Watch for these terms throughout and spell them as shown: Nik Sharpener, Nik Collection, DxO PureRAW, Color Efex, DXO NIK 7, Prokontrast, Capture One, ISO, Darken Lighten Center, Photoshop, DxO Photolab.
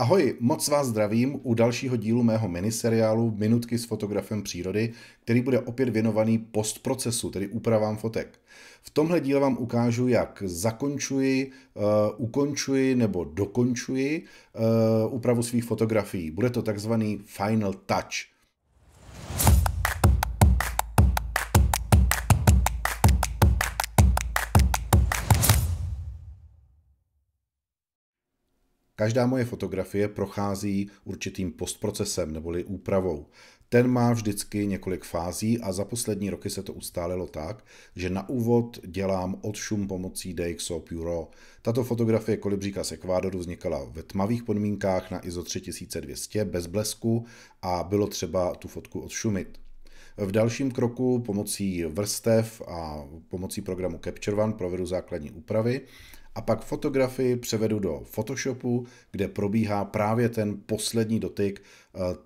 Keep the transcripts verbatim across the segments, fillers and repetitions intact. Ahoj, moc vás zdravím u dalšího dílu mého miniseriálu Minutky s fotografem přírody, který bude opět věnovaný postprocesu, tedy úpravám fotek. V tomhle díle vám ukážu, jak zakončuji, uh, ukončuji nebo dokončuji uh, úpravu svých fotografií. Bude to takzvaný final touch. Každá moje fotografie prochází určitým postprocesem neboli úpravou. Ten má vždycky několik fází a za poslední roky se to ustálilo tak, že na úvod dělám odšum pomocí DxO PureRAW. Tato fotografie kolibříka z Ekvádoru vznikala ve tmavých podmínkách na I S O tři tisíce dvě stě bez blesku a bylo třeba tu fotku odšumit. V dalším kroku pomocí vrstev a pomocí programu Capture One provedu základní úpravy a pak fotografii převedu do Photoshopu, kde probíhá právě ten poslední dotyk,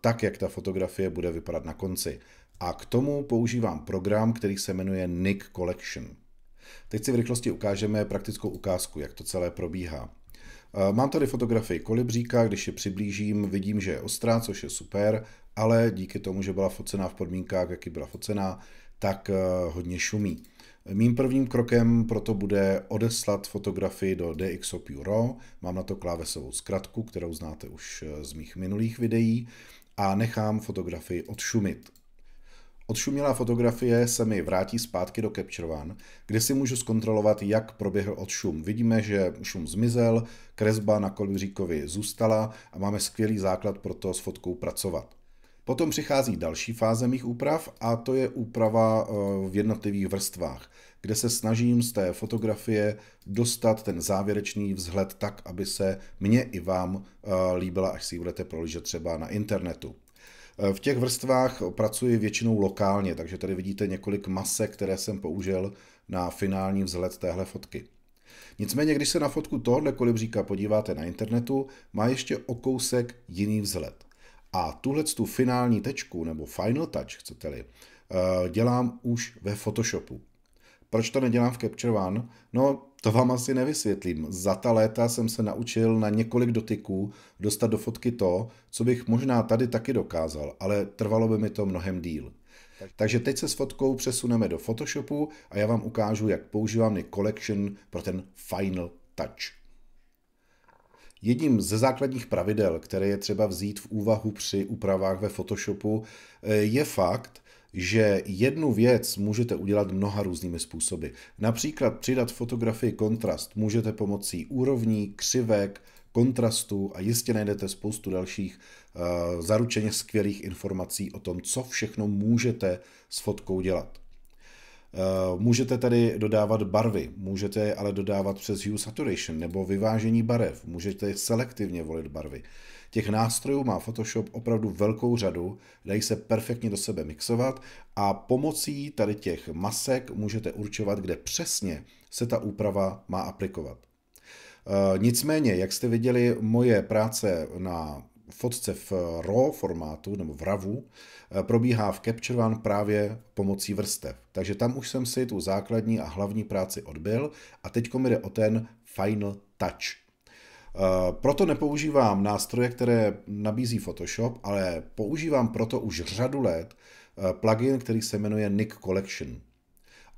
tak jak ta fotografie bude vypadat na konci. A k tomu používám program, který se jmenuje Nik Collection. Teď si v rychlosti ukážeme praktickou ukázku, jak to celé probíhá. Mám tady fotografii kolibříka, když je přiblížím, vidím, že je ostrá, což je super, ale díky tomu, že byla focená v podmínkách, jaký byla focená, tak hodně šumí. Mým prvním krokem proto bude odeslat fotografii do DxO PureRAW, mám na to klávesovou zkratku, kterou znáte už z mých minulých videí, a nechám fotografii odšumit. Odšumělá fotografie se mi vrátí zpátky do Capture One, kde si můžu zkontrolovat, jak proběhl odšum. Vidíme, že šum zmizel, kresba na kolibříkovi zůstala a máme skvělý základ pro to s fotkou pracovat. Potom přichází další fáze mých úprav a to je úprava v jednotlivých vrstvách, kde se snažím z té fotografie dostat ten závěrečný vzhled tak, aby se mně i vám líbila, až si ji budete prolížet třeba na internetu. V těch vrstvách pracuji většinou lokálně, takže tady vidíte několik masek, které jsem použil na finální vzhled téhle fotky. Nicméně, když se na fotku tohoto kolibříka podíváte na internetu, má ještě o kousek jiný vzhled. A tuhle tu finální tečku, nebo final touch, chcete-li, dělám už ve Photoshopu. Proč to nedělám v Capture One? No, to vám asi nevysvětlím. Za ta léta jsem se naučil na několik dotyků dostat do fotky to, co bych možná tady taky dokázal, ale trvalo by mi to mnohem díl. Takže teď se s fotkou přesuneme do Photoshopu a já vám ukážu, jak používám Nik Collection pro ten final touch. Jedním ze základních pravidel, které je třeba vzít v úvahu při úpravách ve Photoshopu, je fakt, že jednu věc můžete udělat mnoha různými způsoby. Například přidat fotografii kontrast můžete pomocí úrovní, křivek, kontrastu a jistě najdete spoustu dalších uh, zaručeně skvělých informací o tom, co všechno můžete s fotkou dělat. Můžete tady dodávat barvy, můžete je ale dodávat přes Hue Saturation nebo vyvážení barev, můžete selektivně volit barvy. Těch nástrojů má Photoshop opravdu velkou řadu, dají se perfektně do sebe mixovat a pomocí tady těch masek můžete určovat, kde přesně se ta úprava má aplikovat. Nicméně, jak jste viděli, moje práce na fotce v RAW formátu nebo v RAWu probíhá v Capture One právě pomocí vrstev. Takže tam už jsem si tu základní a hlavní práci odbyl a teď mi jde o ten final touch. Proto nepoužívám nástroje, které nabízí Photoshop, ale používám proto už řadu let plugin, který se jmenuje Nik Collection.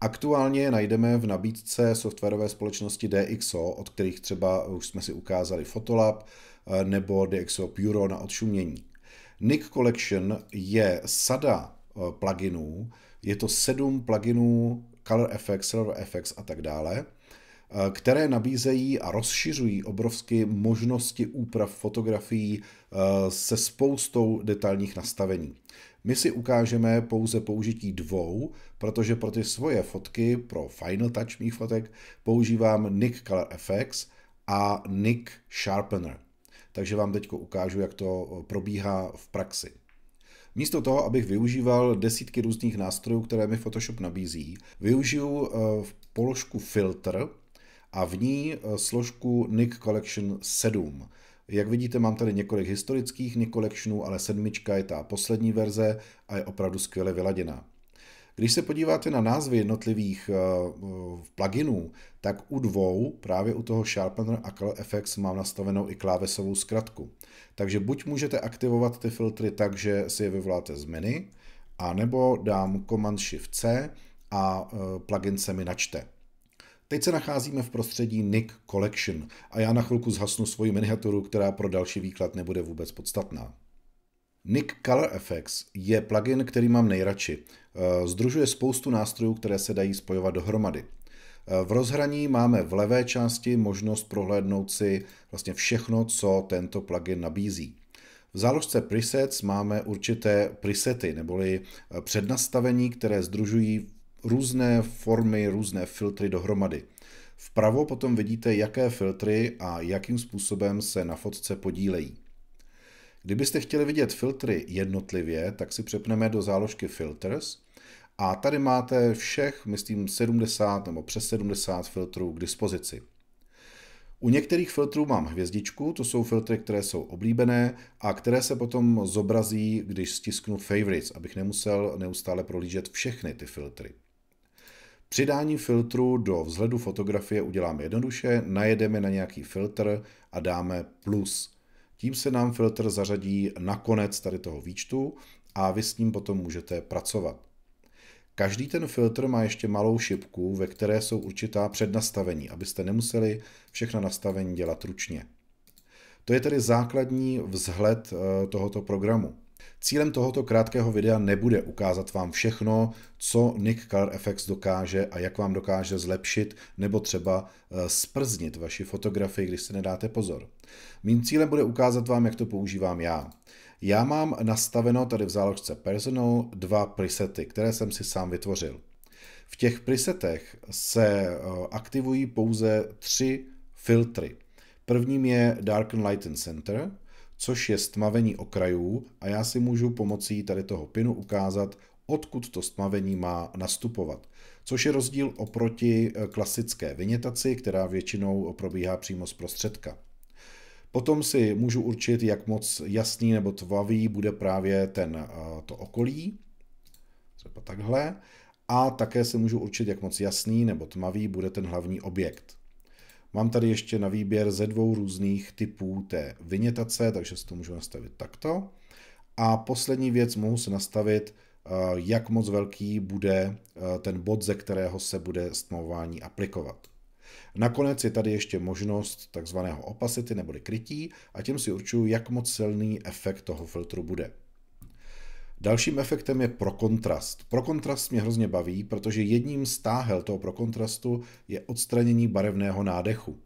Aktuálně je najdeme v nabídce softwarové společnosti DxO, od kterých třeba už jsme si ukázali Photolab nebo DxO PureRAW na odšumění. Nik Collection je sada pluginů, je to sedm pluginů Color Efex, Color Efex a tak dále, které nabízejí a rozšiřují obrovsky možnosti úprav fotografií se spoustou detailních nastavení. My si ukážeme pouze použití dvou, protože pro ty svoje fotky, pro final touch mých fotek, používám Nik Color Efex a Nik Sharpener. Takže vám teď ukážu, jak to probíhá v praxi. Místo toho, abych využíval desítky různých nástrojů, které mi Photoshop nabízí, využiju v položku Filtr a v ní složku Nik Collection sedm. Jak vidíte, mám tady několik historických Nik Collectionů, ale sedmička je ta poslední verze a je opravdu skvěle vyladěná. Když se podíváte na názvy jednotlivých uh, pluginů, tak u dvou, právě u toho Sharpener a Color Efex, mám nastavenou i klávesovou zkratku. Takže buď můžete aktivovat ty filtry tak, že si je vyvoláte z menu, anebo dám command shift C a uh, plugin se mi načte. Teď se nacházíme v prostředí Nik Collection a já na chvilku zhasnu svoji miniaturu, která pro další výklad nebude vůbec podstatná. Nik Color Efex je plugin, který mám nejradši. Sdružuje spoustu nástrojů, které se dají spojovat dohromady. V rozhraní máme v levé části možnost prohlédnout si vlastně všechno, co tento plugin nabízí. V záložce Presets máme určité presety, neboli přednastavení, které sdružují různé formy, různé filtry dohromady. Vpravo potom vidíte, jaké filtry a jakým způsobem se na fotce podílejí. Kdybyste chtěli vidět filtry jednotlivě, tak si přepneme do záložky Filters a tady máte všech, myslím, sedmdesát nebo přes sedmdesát filtrů k dispozici. U některých filtrů mám hvězdičku, to jsou filtry, které jsou oblíbené a které se potom zobrazí, když stisknu Favorites, abych nemusel neustále prohlížet všechny ty filtry. Přidání filtru do vzhledu fotografie uděláme jednoduše, najedeme na nějaký filtr a dáme plus. Tím se nám filtr zařadí na konec tady toho výčtu a vy s ním potom můžete pracovat. Každý ten filtr má ještě malou šipku, ve které jsou určitá přednastavení, abyste nemuseli všechna nastavení dělat ručně. To je tedy základní vzhled tohoto programu. Cílem tohoto krátkého videa nebude ukázat vám všechno, co Nik Color Efex dokáže a jak vám dokáže zlepšit nebo třeba zprznit vaši fotografii, když si nedáte pozor. Mým cílem bude ukázat vám, jak to používám já. Já mám nastaveno tady v záložce Personal dva presety, které jsem si sám vytvořil. V těch presetech se aktivují pouze tři filtry. Prvním je Darken Lighten Center, což je stmavení okrajů a já si můžu pomocí tady toho pinu ukázat, odkud to stmavení má nastupovat. Což je rozdíl oproti klasické vinětaci, která většinou probíhá přímo z prostředka. Potom si můžu určit, jak moc jasný nebo tmavý bude právě ten, to okolí, třeba takhle, a také si můžu určit, jak moc jasný nebo tmavý bude ten hlavní objekt. Mám tady ještě na výběr ze dvou různých typů té vinětace, takže si to můžu nastavit takto. A poslední věc, mohu si nastavit, jak moc velký bude ten bod, ze kterého se bude stmavování aplikovat. Nakonec je tady ještě možnost takzvaného opacity neboli krytí a tím si určuju, jak moc silný efekt toho filtru bude. Dalším efektem je Prokontrast. Prokontrast mě hrozně baví, protože jedním z táhel toho Prokontrastu je odstranění barevného nádechu.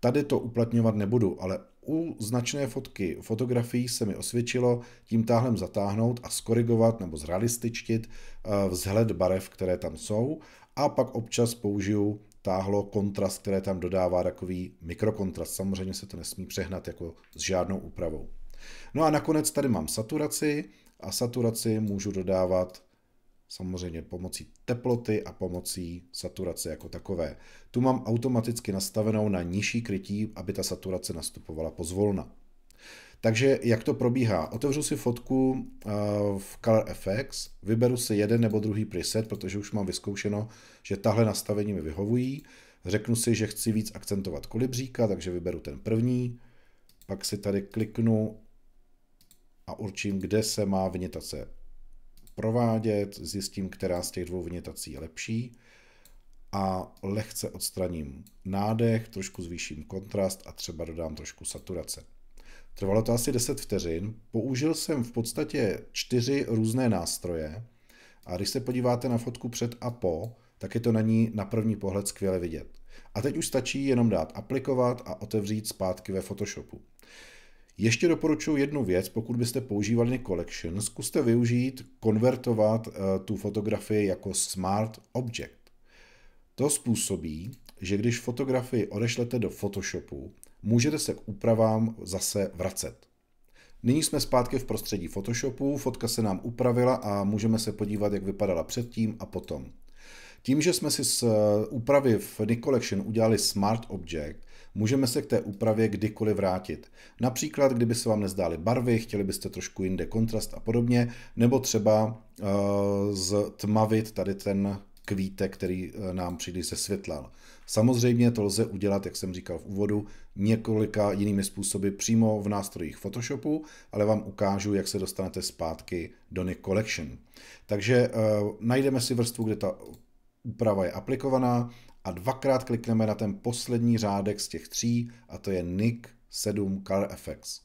Tady to uplatňovat nebudu, ale u značné fotky fotografií se mi osvědčilo tím táhlem zatáhnout a skorigovat nebo zrealističtit vzhled barev, které tam jsou, a pak občas použiju táhlo kontrast, které tam dodává takový mikrokontrast. Samozřejmě se to nesmí přehnat jako s žádnou úpravou. No a nakonec tady mám saturaci a saturaci můžu dodávat samozřejmě pomocí teploty a pomocí saturace jako takové. Tu mám automaticky nastavenou na nižší krytí, aby ta saturace nastupovala pozvolna. Takže jak to probíhá? Otevřu si fotku v Color Efex, vyberu si jeden nebo druhý preset, protože už mám vyzkoušeno, že tahle nastavení mi vyhovují. Řeknu si, že chci víc akcentovat kolibříka, takže vyberu ten první. Pak si tady kliknu a určím, kde se má vinětace provádět. Zjistím, která z těch dvou vinětací je lepší. A lehce odstraním nádech, trošku zvýším kontrast a třeba dodám trošku saturace. Trvalo to asi deset vteřin. Použil jsem v podstatě čtyři různé nástroje a když se podíváte na fotku před a po, tak je to na ní na první pohled skvěle vidět. A teď už stačí jenom dát aplikovat a otevřít zpátky ve Photoshopu. Ještě doporučuji jednu věc, pokud byste používali Nik Collection, zkuste využít, konvertovat tu fotografii jako Smart Object. To způsobí, že když fotografii odešlete do Photoshopu, můžete se k úpravám zase vracet. Nyní jsme zpátky v prostředí Photoshopu, fotka se nám upravila a můžeme se podívat, jak vypadala předtím a potom. Tím, že jsme si z úpravy v Nik Collection udělali Smart Object, můžeme se k té úpravě kdykoliv vrátit. Například, kdyby se vám nezdály barvy, chtěli byste trošku jinde kontrast a podobně, nebo třeba uh, ztmavit tady ten kvítek, který nám příliš zesvětlal. Samozřejmě to lze udělat, jak jsem říkal v úvodu, několika jinými způsoby přímo v nástrojích Photoshopu, ale vám ukážu, jak se dostanete zpátky do Nik Collection. Takže uh, najdeme si vrstvu, kde ta úprava je aplikovaná a dvakrát klikneme na ten poslední řádek z těch tří a to je Nik sedm Color Efex.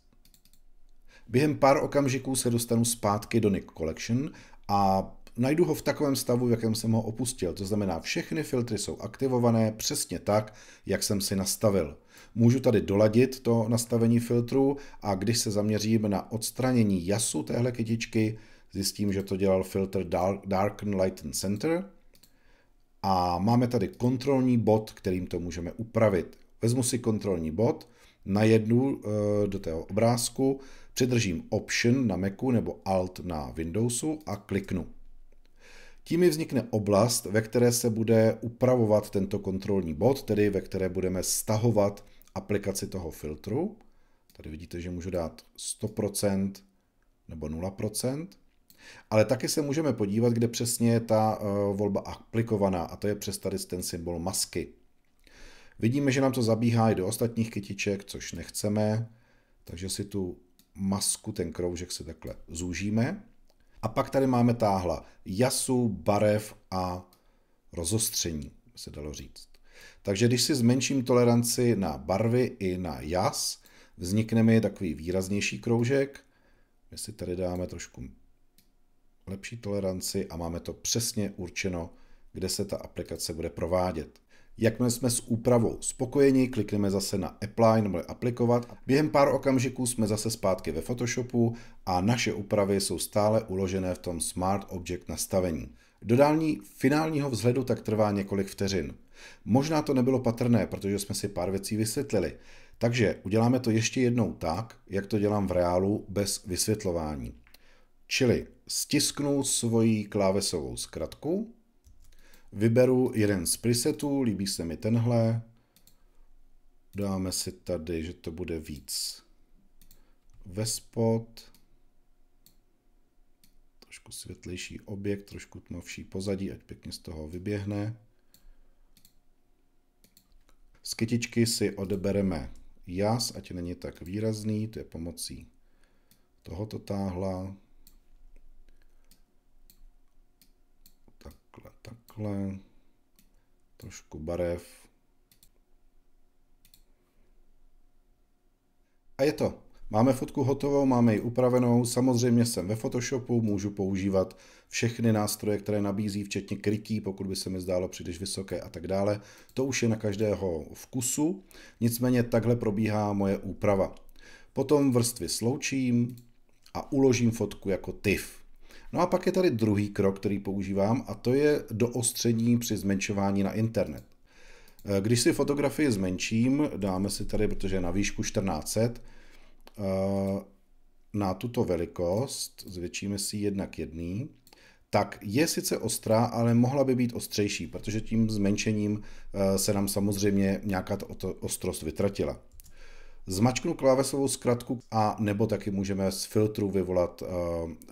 Během pár okamžiků se dostanu zpátky do Nik Collection a najdu ho v takovém stavu, v jakém jsem ho opustil. To znamená, všechny filtry jsou aktivované přesně tak, jak jsem si nastavil. Můžu tady doladit to nastavení filtru a když se zaměřím na odstranění jasu téhle kytičky, zjistím, že to dělal filtr Darken Lighten Center a máme tady kontrolní bod, kterým to můžeme upravit. Vezmu si kontrolní bod, najedu do tého obrázku, přidržím Option na Macu nebo Alt na Windowsu a kliknu. Tím mi vznikne oblast, ve které se bude upravovat tento kontrolní bod, tedy ve které budeme stahovat aplikaci toho filtru. Tady vidíte, že můžu dát sto procent nebo nula procent. Ale taky se můžeme podívat, kde přesně je ta volba aplikovaná, a to je přes tady ten symbol masky. Vidíme, že nám to zabíhá i do ostatních kytiček, což nechceme, takže si tu masku, ten kroužek si takhle zúžíme. A pak tady máme táhla jasu, barev a rozostření, se dalo říct. Takže když si zmenším toleranci na barvy i na jas, vznikne mi takový výraznější kroužek. My si tady dáme trošku lepší toleranci a máme to přesně určeno, kde se ta aplikace bude provádět. Jakmile jsme s úpravou spokojeni, klikneme zase na Apply nebo aplikovat. Během pár okamžiků jsme zase zpátky ve Photoshopu a naše úpravy jsou stále uložené v tom Smart Object nastavení. Dodání finálního vzhledu tak trvá několik vteřin. Možná to nebylo patrné, protože jsme si pár věcí vysvětlili. Takže uděláme to ještě jednou tak, jak to dělám v reálu bez vysvětlování. Čili stisknu svoji klávesovou zkratku, vyberu jeden z presetů, líbí se mi tenhle. Dáme si tady, že to bude víc ve spod. Trošku světlejší objekt, trošku tmavší pozadí, ať pěkně z toho vyběhne. Z kytičky si odebereme jas, ať není tak výrazný, to je pomocí tohoto táhla. Takhle, takhle, trošku barev. A je to. Máme fotku hotovou, máme ji upravenou. Samozřejmě jsem ve Photoshopu, můžu používat všechny nástroje, které nabízí, včetně kryků, pokud by se mi zdálo příliš vysoké a tak dále. To už je na každého vkusu. Nicméně takhle probíhá moje úprava. Potom vrstvy sloučím a uložím fotku jako tif. No a pak je tady druhý krok, který používám, a to je doostření při zmenšování na internet. Když si fotografii zmenším, dáme si tady, protože je na výšku čtrnáct set, na tuto velikost, zvětšíme si jednak jedný, tak je sice ostrá, ale mohla by být ostřejší, protože tím zmenšením se nám samozřejmě nějaká ta ostrost vytratila. Zmačknu klávesovou zkratku a nebo taky můžeme z filtru vyvolat uh,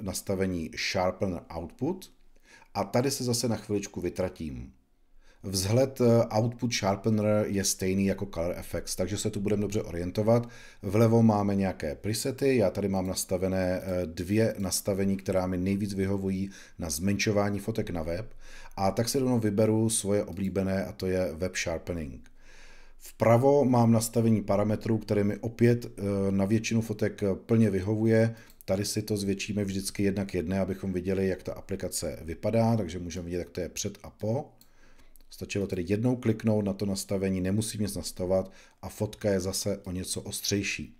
nastavení Sharpener Output a tady se zase na chviličku vytratím. Vzhled Output Sharpener je stejný jako Color Efex, takže se tu budeme dobře orientovat. Vlevo máme nějaké presety, já tady mám nastavené dvě nastavení, která mi nejvíc vyhovují na zmenšování fotek na web a tak si rovnou vyberu svoje oblíbené a to je Web Sharpening. Vpravo mám nastavení parametrů, které mi opět na většinu fotek plně vyhovuje. Tady si to zvětšíme vždycky jednak jedné, abychom viděli, jak ta aplikace vypadá, takže můžeme vidět, jak to je před a po. Stačilo tedy jednou kliknout na to nastavení, nemusím nic nastavovat a fotka je zase o něco ostřejší.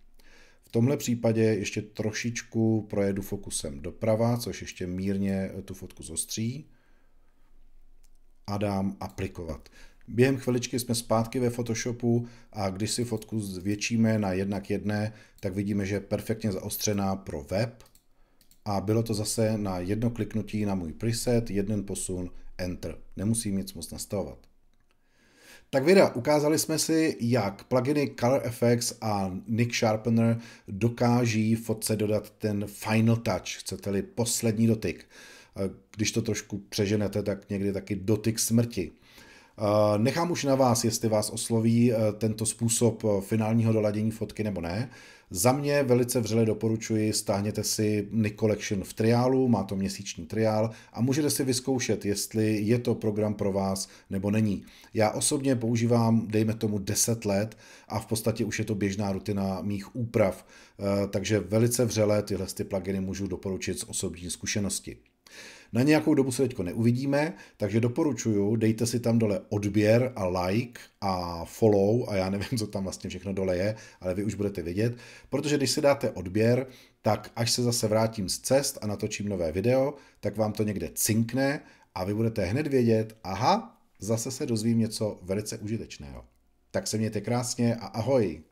V tomhle případě ještě trošičku projedu fokusem doprava, což ještě mírně tu fotku zostří a dám aplikovat. Během chviličky jsme zpátky ve Photoshopu a když si fotku zvětšíme na jednak jedné, tak vidíme, že je perfektně zaostřená pro web a bylo to zase na jedno kliknutí na můj preset, jeden posun, Enter. Nemusím nic moc nastavovat. Tak videa, ukázali jsme si, jak pluginy Color Efex a Nik Sharpener dokáží fotce dodat ten final touch, chcete-li poslední dotyk. Když to trošku přeženete, tak někdy taky dotyk smrti. Nechám už na vás, jestli vás osloví tento způsob finálního doladění fotky nebo ne. Za mě velice vřele doporučuji, stáhněte si Nik Collection v triálu, má to měsíční triál a můžete si vyzkoušet, jestli je to program pro vás nebo není. Já osobně používám, dejme tomu, deset let a v podstatě už je to běžná rutina mých úprav, takže velice vřele tyhle ty pluginy můžu doporučit z osobní zkušenosti. Na nějakou dobu se teď neuvidíme, takže doporučuju, dejte si tam dole odběr a like a follow a já nevím, co tam vlastně všechno dole je, ale vy už budete vidět, protože když si dáte odběr, tak až se zase vrátím z cest a natočím nové video, tak vám to někde cinkne a vy budete hned vědět, aha, zase se dozvím něco velice užitečného. Tak se mějte krásně a ahoj!